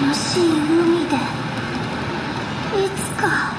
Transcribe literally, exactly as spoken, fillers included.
もし海でいつか。